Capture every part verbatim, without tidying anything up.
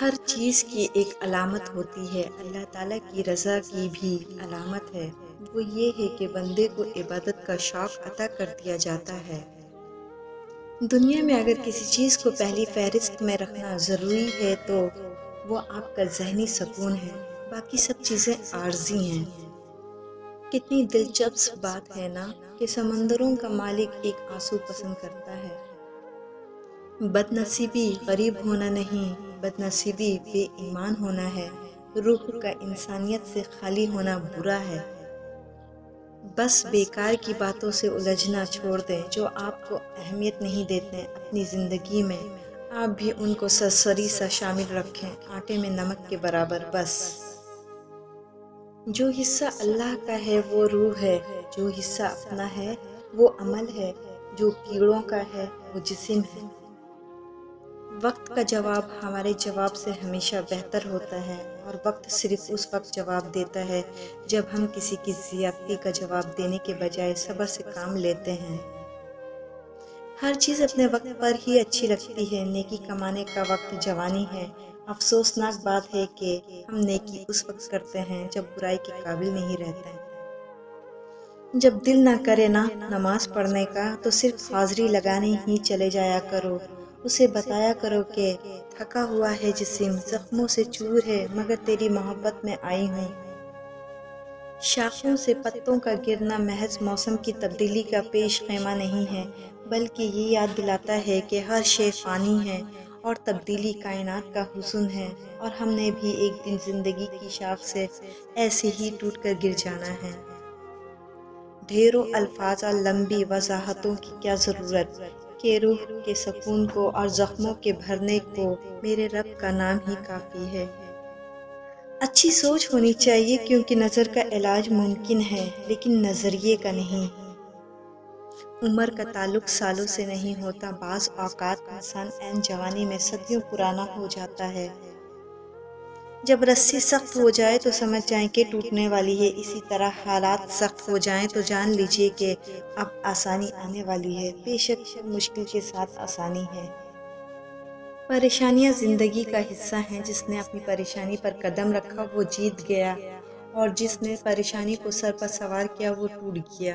हर चीज़ की एक अलामत होती है, अल्लाह ताला की रज़ा की भी अलामत है। वो ये है कि बंदे को इबादत का शौक़ अता कर दिया जाता है। दुनिया में अगर किसी चीज़ को पहली फहरिस्त में रखना ज़रूरी है तो वो आपका जहनी सुकून है, बाकी सब चीज़ें आर्जी हैं। कितनी दिलचस्प बात है ना कि समंदरों का मालिक एक आंसू पसंद करता है। बदनसीबी गरीब होना नहीं, बदनसीबी बेईमान होना है। रूह का इंसानियत से खाली होना बुरा है। बस बेकार की बातों से उलझना छोड़ दें जो आपको अहमियत नहीं देते अपनी ज़िंदगी में। आप भी उनको सरसरी सा शामिल रखें, आटे में नमक के बराबर। बस जो हिस्सा अल्लाह का है वो रूह है, जो हिस्सा अपना है वो अमल है, जो कीड़ों का है वो जिस्म है। वक्त का जवाब हमारे जवाब से हमेशा बेहतर होता है और वक्त सिर्फ उस वक्त जवाब देता है जब हम किसी की ज़ियादती का जवाब देने के बजाय सब्र से काम लेते हैं। हर चीज़ अपने वक्त पर ही अच्छी लगती है। नेकी कमाने का वक्त जवानी है। अफसोसनाक बात है कि हम नेकी उस वक्त करते हैं जब बुराई के काबिल नहीं रहते। जब दिल ना करे ना नमाज पढ़ने का तो सिर्फ हाज़री लगाने ही चले जाया करो। उसे बताया करो कि थका हुआ है जिस्म, जख्मों से चूर है, मगर तेरी मोहब्बत में आई हूँ। शाखों से पत्तों का गिरना महज मौसम की तब्दीली का पेश ख़ैमा नहीं है, बल्कि ये याद दिलाता है कि हर शे फ़ानी है और तब्दीली कायनात का हुस्न है, और हमने भी एक दिन ज़िंदगी की शाख से ऐसे ही टूट कर गिर जाना है। ढेरों अल्फाज और लंबी वजाहतों की क्या ज़रूरत के रूह के सुकून को और ज़ख्मों के भरने को मेरे रब का नाम ही काफ़ी है। अच्छी सोच होनी चाहिए क्योंकि नज़र का इलाज मुमकिन है लेकिन नज़रिए का नहीं। उम्र का ताल्लुक सालों से नहीं होता। बाज़ औक़ात इंसान ऐन जवानी में सदियों पुराना हो जाता है। जब रस्सी सख्त हो जाए तो समझ जाएं कि टूटने वाली है। इसी तरह हालात सख्त हो जाएं तो जान लीजिए कि अब आसानी आने वाली है। बेशक मुश्किल के साथ आसानी है। परेशानियां ज़िंदगी का हिस्सा हैं। जिसने अपनी परेशानी पर कदम रखा वो जीत गया, और जिसने परेशानी को सर पर सवार किया वो टूट गया।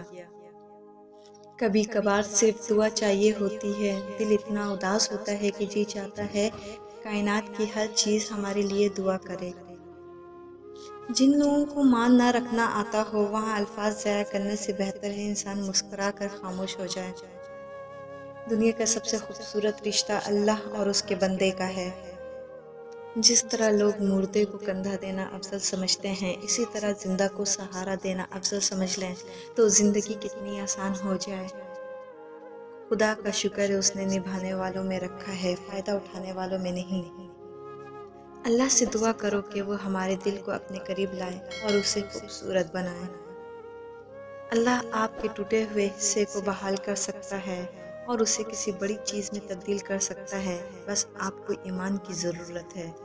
कभी कभार सिर्फ दुआ चाहिए होती है। दिल इतना उदास होता है कि जी चाहता है कायनात की हर चीज़ हमारे लिए दुआ करे। जिन लोगों को मान ना रखना आता हो वहाँ अल्फाज ज़ाया करने से बेहतर है इंसान मुस्करा कर खामोश हो जाए। दुनिया का सबसे खूबसूरत रिश्ता अल्लाह और उसके बंदे का है। जिस तरह लोग मुर्दे को कंधा देना अफजल समझते हैं, इसी तरह जिंदा को सहारा देना अफजल समझ लें तो ज़िंदगी कितनी आसान हो जाए। खुदा का शुक्र है उसने निभाने वालों में रखा है, फ़ायदा उठाने वालों में नहीं। अल्लाह से दुआ करो कि वो हमारे दिल को अपने करीब लाए और उसे खूबसूरत बनाए। अल्लाह आपके टूटे हुए हिस्से को बहाल कर सकता है और उसे किसी बड़ी चीज़ में तब्दील कर सकता है। बस आपको ईमान की ज़रूरत है।